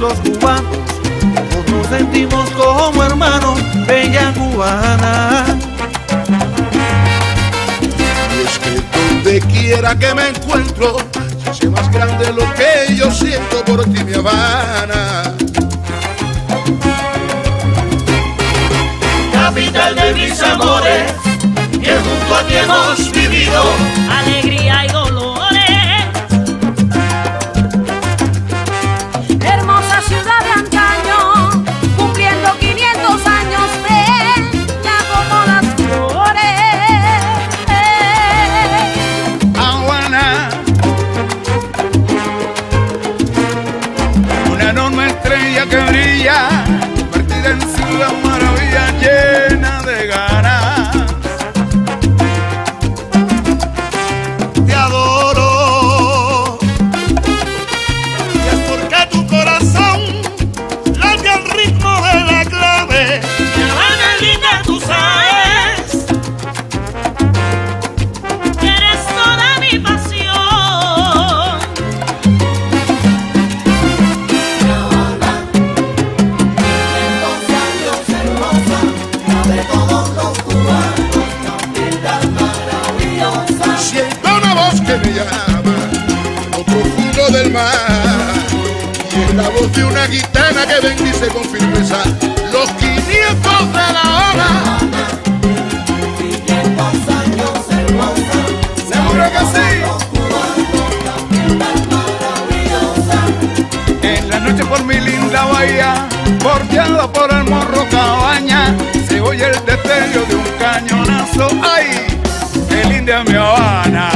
los cubanos, todos nos sentimos como hermanos, bella cubana. Y es que donde quiera que me encuentro, se hace más grande lo que yo siento por ti, mi Habana. Capital de mis amores, que junto a ti hemos vivido alegría y dolores. Hermosa ciudad de antaño, cumpliendo 500 años, bella como las flores. Habana, una enorme estrella que brilla, partida en su maravilla llena de ganas. La voz de una gitana que bendice con firmeza los 500 de la hora. 500 años hermosa. Seguro que sí. En la noche por mi linda bahía, bordeado por el morro Cabaña, se oye el destello de un cañonazo. ¡Ay! ¡Qué linda mi Habana!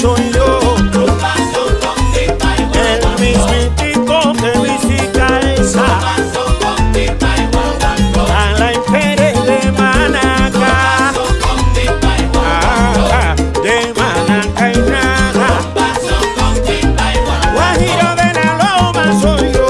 Soy yo, el mismitico que visita esa, a la Pérez de Manaca, de Manaca y nada, Guajiro de la Loma soy yo.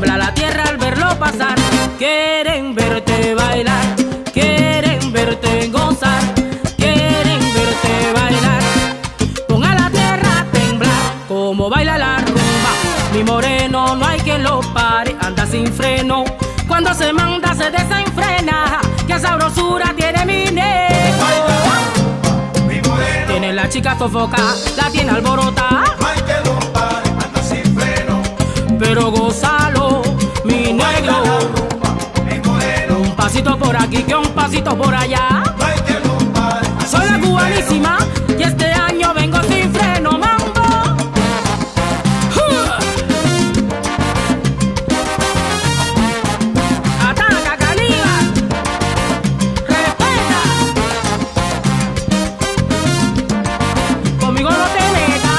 tiembla la tierra al verlo pasar. Quieren verte bailar, quieren verte gozar, quieren verte bailar. Pon a la tierra a temblar como baila la rumba. Mi moreno no hay quien lo pare, anda sin freno. Cuando se manda se desenfrena. Qué sabrosura tiene mi negro. Tiene la chica sofoca, la tiene alborota. Pero gózalo, mi negro. Un pasito por aquí que un pasito por allá. Soy la cubanísima y este año vengo sin freno, mambo. Ataca, caníbal. Respeta. Conmigo no te metas.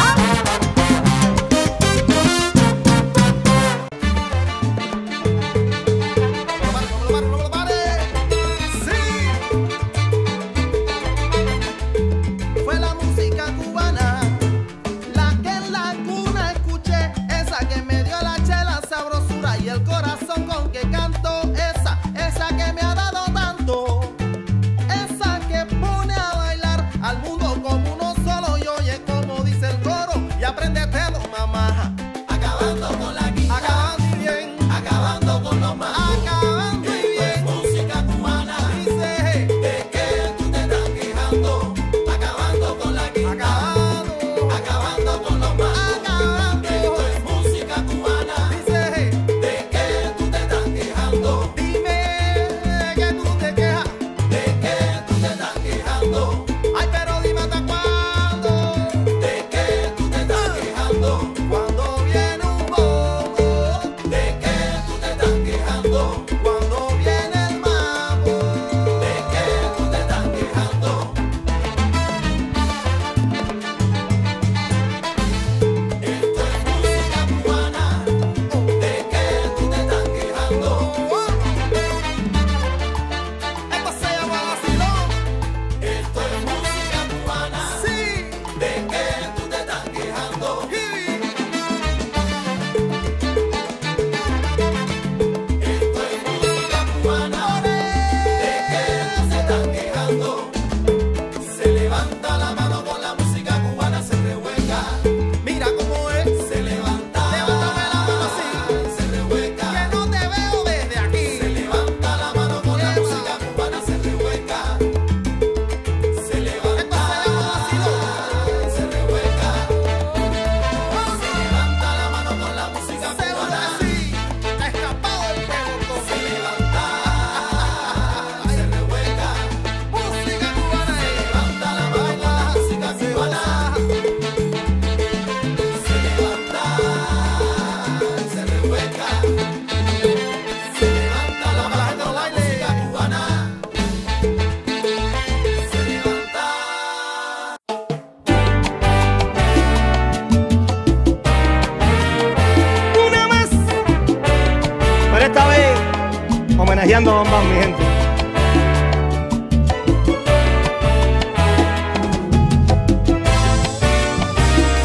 Homenajeando a Banabán, mi gente.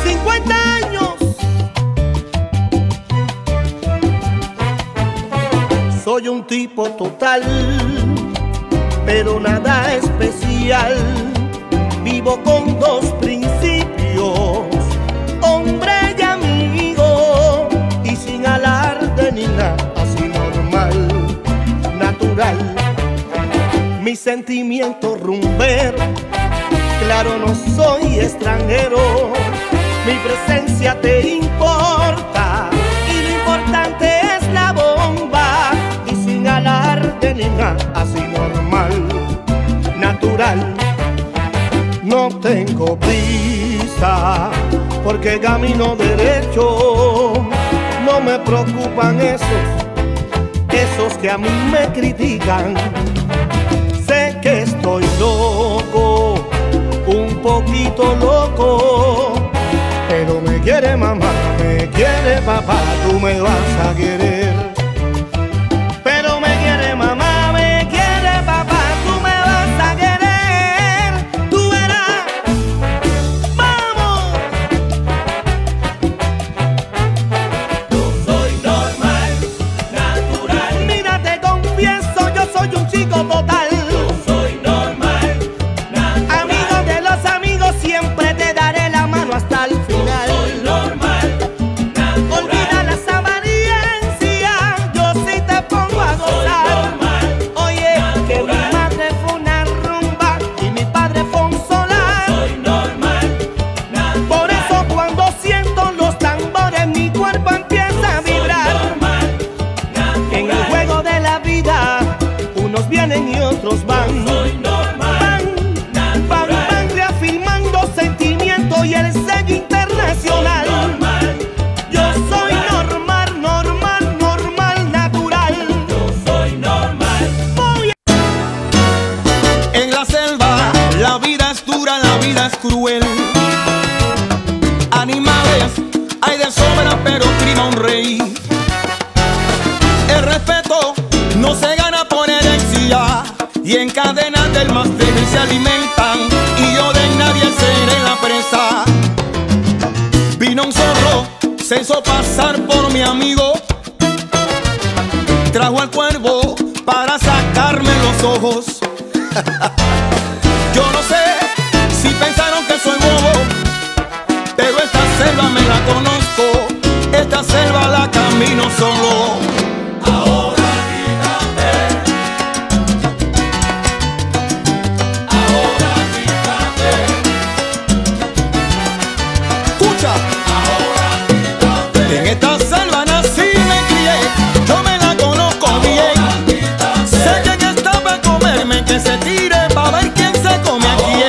¡50 años! Soy un tipo total, pero nada especial. Vivo con dos principios, hombre y amigo, y sin alarde ni nada. Mi sentimiento rumbero, claro, no soy extranjero. Mi presencia te importa y lo importante es la bomba. Y sin alarde ni nada, así normal, natural. No tengo prisa porque camino derecho. No me preocupan esos que a mí me critican. Sé que estoy loco, un poquito loco, pero me quiere mamá, me quiere papá, tú me vas a querer. Pero me quiere mamá, me quiere papá, tú me vas a querer. Tú verás, vamos. Yo soy normal. hizo pasar por mi amigo. Trajo al cuervo para sacarme los ojos. Yo no sé si pensaron que soy bobo, pero esta selva me la conozco. Esta selva la camino solo. Se tire pa' ver quién se come aquí.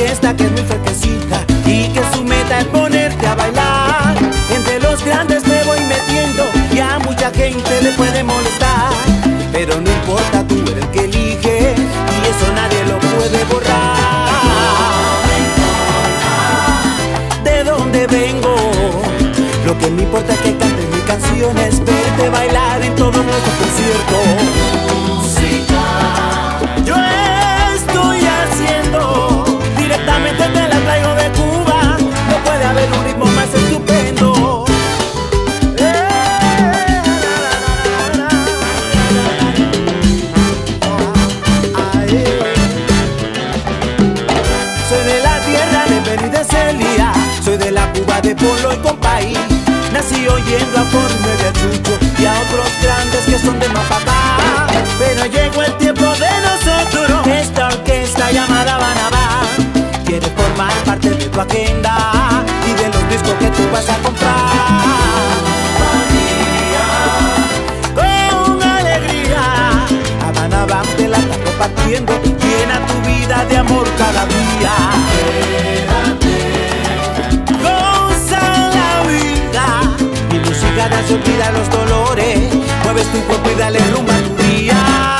orquesta que es muy fresquecita y que su meta es ponerte a bailar. Entre los grandes me voy metiendo y a mucha gente le puede molestar, pero no importa, tú eres el que eliges y eso nadie lo puede borrar. ¿De dónde vengo? Lo que me importa es que cantes mis canciones, verte bailar en todos nuestros conciertos. Yo estoy haciendo, directamente te la traigo de Cuba, no puede haber un ritmo más estupendo. Soy de la tierra de Beni de Celia, soy de la Cuba de Polo y Compay. Nací oyendo a Forme de Chucho y a otros grandes que son de Mapapá, pero llegó el tiempo de nosotros, esta orquesta llamada Banabán. Quiere formar parte de tu agenda y de los discos que tú vas a comprar. Con alegría a Banabán te la estás compartiendo, llena tu vida de amor cada día. Goza la vida, mi música da su vida a los dolores, mueves tu cuerpo y dale rumbo a tu día.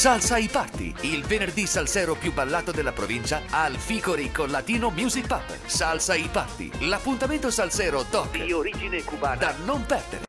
Salsa e Party, il venerdì salsero più ballato della provincia al Ficorico Latino Music Pub. Salsa e Party, l'appuntamento salsero doc di origine cubana da non perdere.